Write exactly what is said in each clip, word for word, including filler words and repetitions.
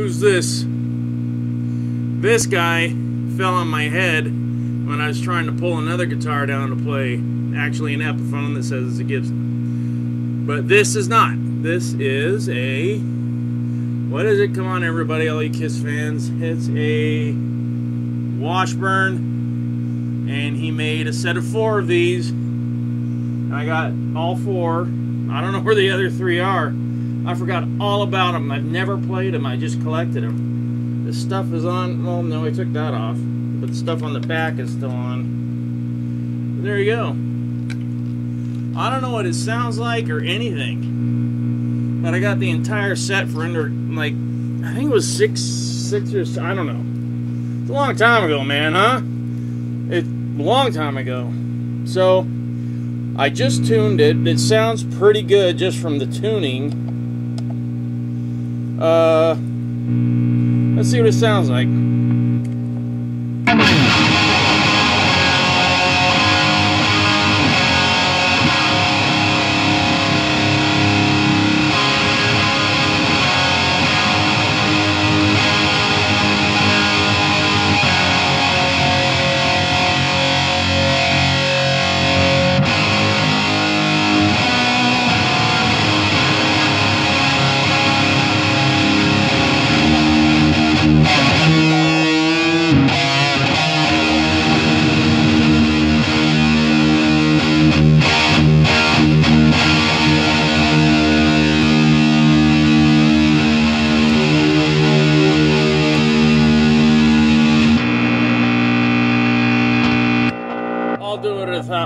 Who's this? This guy fell on my head when I was trying to pull another guitar down to play. Actually, an Epiphone that says it's a Gibson. But this is not. This is a... What is it? Come on, everybody, all you Kiss fans. It's a Washburn. And he made a set of four of these. And I got all four. I don't know where the other three are. I forgot all about them. I've never played them. I just collected them. The stuff is on... Well, no, I took that off. But the stuff on the back is still on. But there you go. I don't know what it sounds like or anything, but I got the entire set for under, like, I think it was six, six or I don't know. It's a long time ago, man, huh? It's a long time ago. So, I just tuned it. It sounds pretty good just from the tuning. Uh, let's see what it sounds like.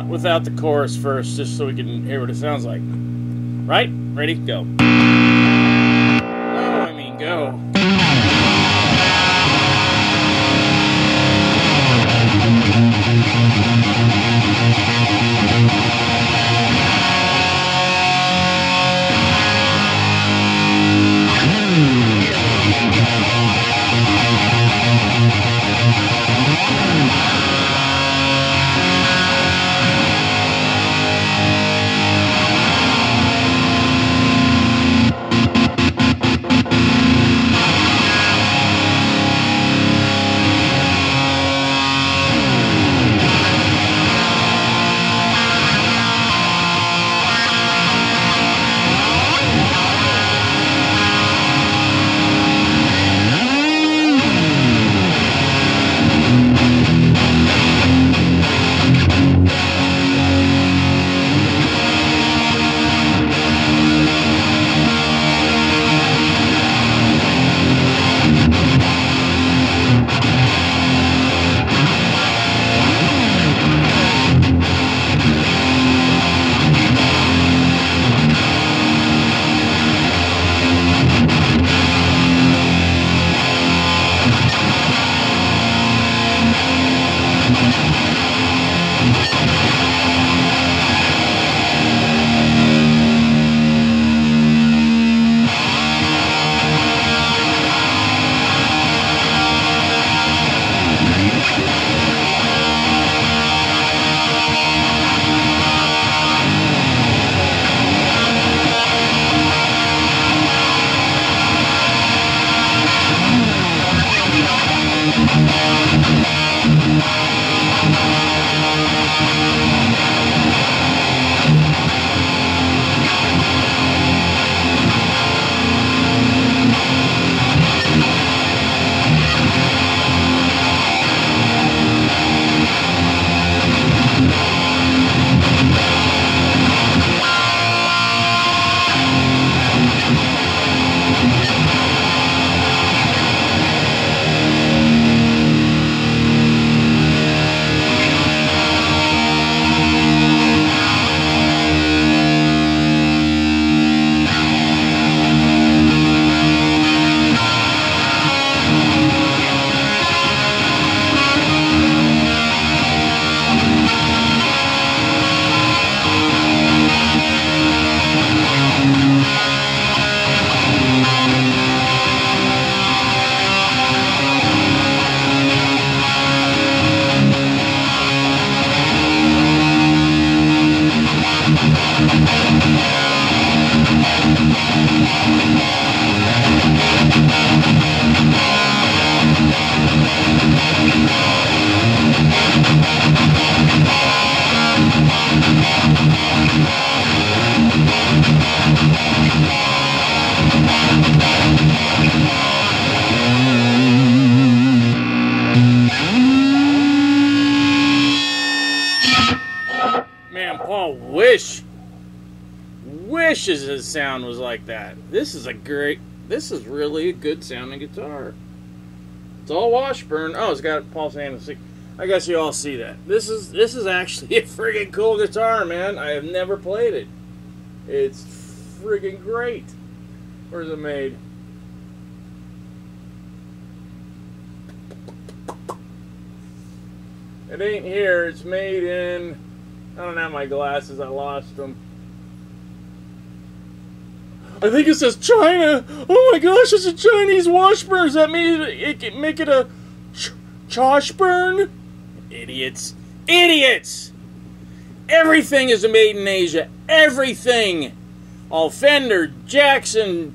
Without the chorus first, just so we can hear what it sounds like. Right? Ready? Go. No, I mean go. We'll be right back. wishes his sound was like that. This is a great, this is really a good sounding guitar. It's all Washburn. Oh, it's got Paul Stanley. I guess you all see that. This is this is actually a friggin' cool guitar, man. I have never played it. It's friggin' great. Where's it made? It ain't here. It's made in... I don't have my glasses. I lost them. I think it says China. Oh my gosh, it's a Chinese Washburn. Does that mean it can make it a ch Choshburn? Idiots. Idiots! Everything is made in Asia. Everything. All Fender, Jackson,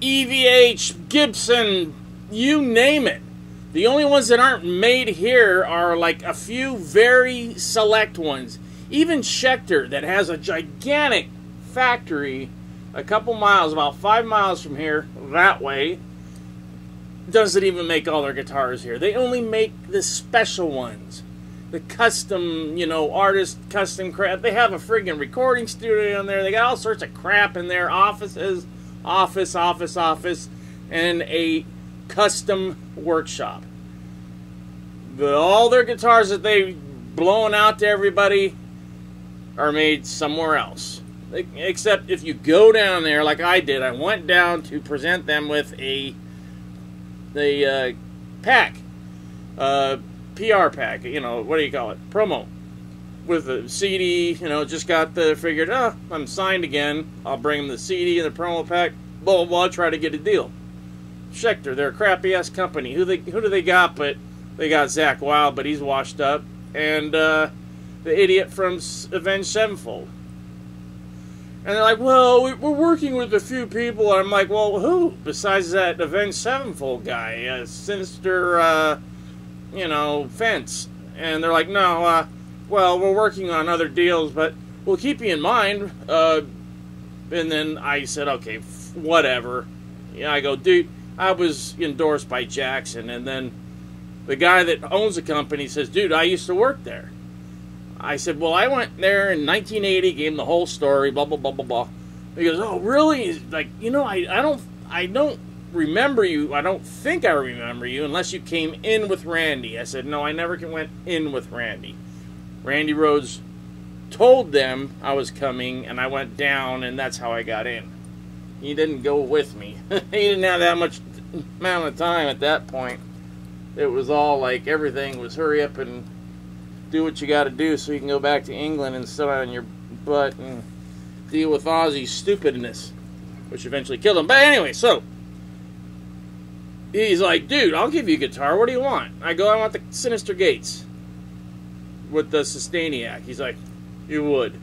E V H, Gibson, you name it. The only ones that aren't made here are like a few very select ones. Even Schecter, that has a gigantic factory a couple miles, about five miles from here, that way, doesn't even make all their guitars here. They only make the special ones. The custom, you know, artist, custom crap. They have a friggin' recording studio in there. They got all sorts of crap in their offices. Office, office, office. And a custom workshop. But all their guitars that they blowing out to everybody are made somewhere else. They, except if you go down there like I did, I went down to present them with a the uh, pack, uh, P R pack, you know, what do you call it? Promo. With a C D, you know, just got the figured, oh, I'm signed again. I'll bring them the C D and the promo pack. Blah, blah, blah, try to get a deal. Schecter, they're a crappy-ass company. Who they who do they got? But they got Zack Wilde, but he's washed up, and uh, the idiot from Avenged Sevenfold. And they're like, well, we're working with a few people. And I'm like, well, who besides that Avenged Sevenfold guy, uh, Sinister, uh, you know, Fence? And they're like, no, uh, well, we're working on other deals, but we'll keep you in mind. Uh, and then I said, okay, f whatever. Yeah, I go, dude. I was endorsed by Jackson, and then the guy that owns the company says, dude, I used to work there. I said, well, I went there in nineteen eighty, gave him the whole story, blah, blah, blah, blah, blah. He goes, oh, really? He's like, you know, I, I, don't, I don't remember you. I don't think I remember you unless you came in with Randy. I said, no, I never went in with Randy. Randy Rhoads told them I was coming, and I went down, and that's how I got in. He didn't go with me. He didn't have that much amount of time at that point. It was all like everything was hurry up and do what you got to do so you can go back to England and sit on your butt and deal with Ozzy's stupidness, which eventually killed him. But anyway, so he's like, dude, I'll give you a guitar. What do you want? I go, I want the Sinister Gates with the Sustainiac. He's like, you would.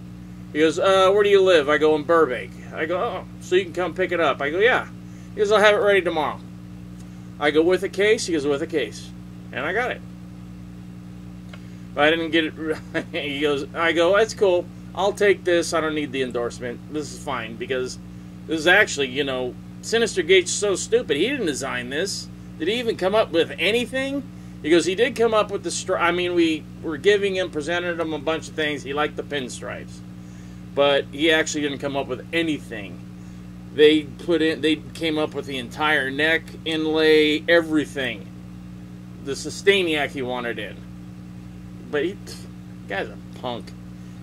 He goes, uh, where do you live? I go, in Burbank. I go, oh, so you can come pick it up. I go, yeah. He goes, I'll have it ready tomorrow. I go, with a case? He goes, with a case. And I got it. But I didn't get it. He goes, I go, that's cool. I'll take this. I don't need the endorsement. This is fine because this is actually, you know, Sinister Gates so stupid. He didn't design this. Did he even come up with anything? He goes, he did come up with the stri- I mean, we were giving him, presented him a bunch of things. He liked the pinstripes. But he actually didn't come up with anything. They put in, they came up with the entire neck, inlay, everything. The Sustainiac he wanted in. But he, guy's a punk.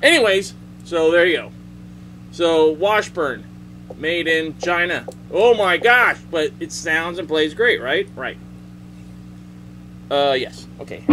Anyways, so there you go. So Washburn, made in China. Oh my gosh, but it sounds and plays great, right? Right. Uh, yes. Okay.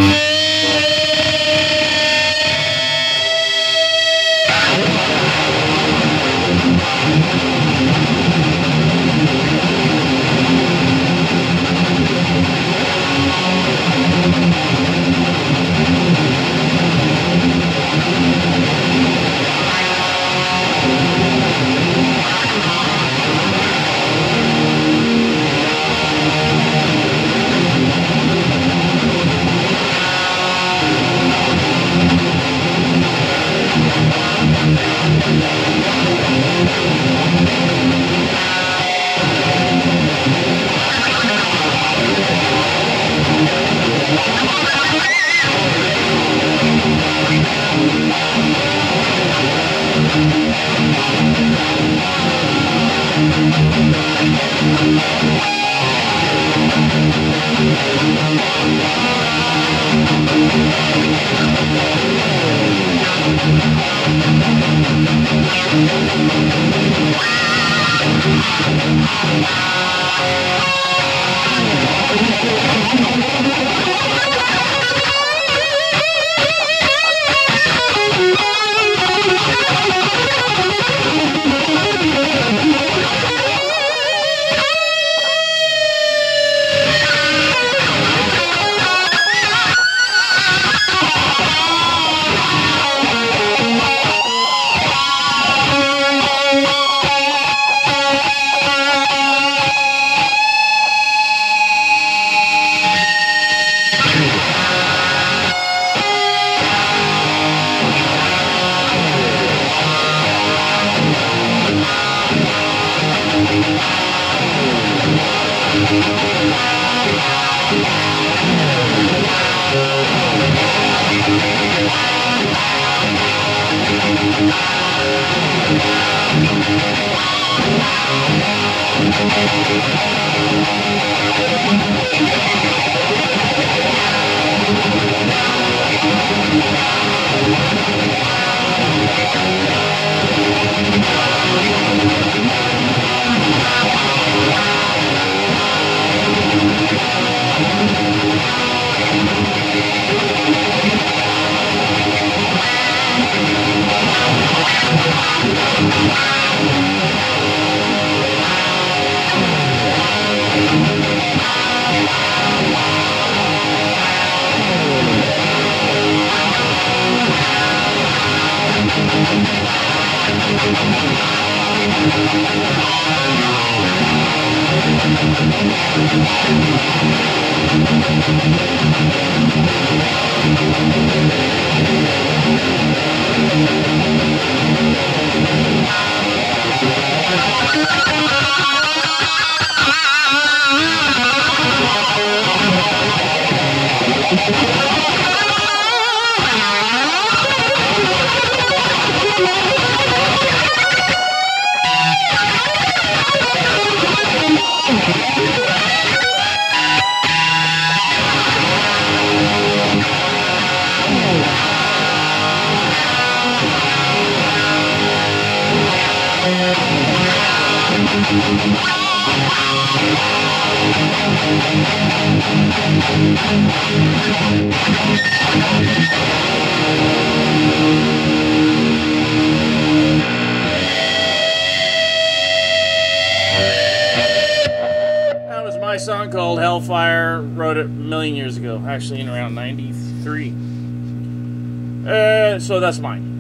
Actually in around ninety-three. Uh, so that's mine.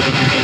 We'll be right back.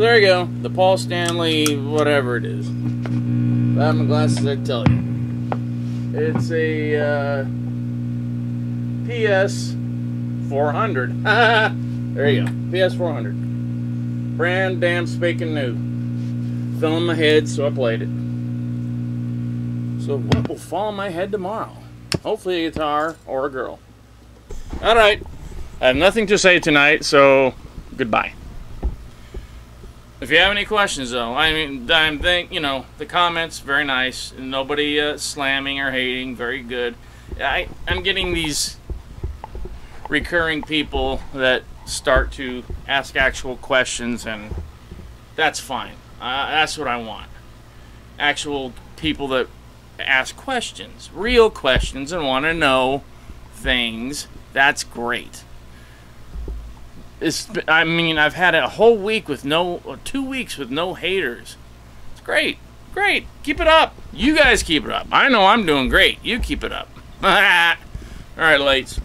So there you go, the Paul Stanley, whatever it is. If I have my glasses, I can tell you. It's a uh, P S four hundred. There you go, P S four hundred. Brand damn spanking new. Fell on my head, so I played it. So what will fall on my head tomorrow? Hopefully a guitar or a girl. All right, I have nothing to say tonight, so goodbye. If you have any questions, though, I mean, I think, you know, the comments, very nice. Nobody uh, slamming or hating, very good. I, I'm getting these recurring people that start to ask actual questions, and that's fine. Uh, that's what I want. Actual people that ask questions, real questions, and want to know things. That's great. It's, I mean, I've had a whole week with no, or two weeks with no haters. It's great. Great. Keep it up. You guys keep it up. I know I'm doing great. You keep it up. All right, lights.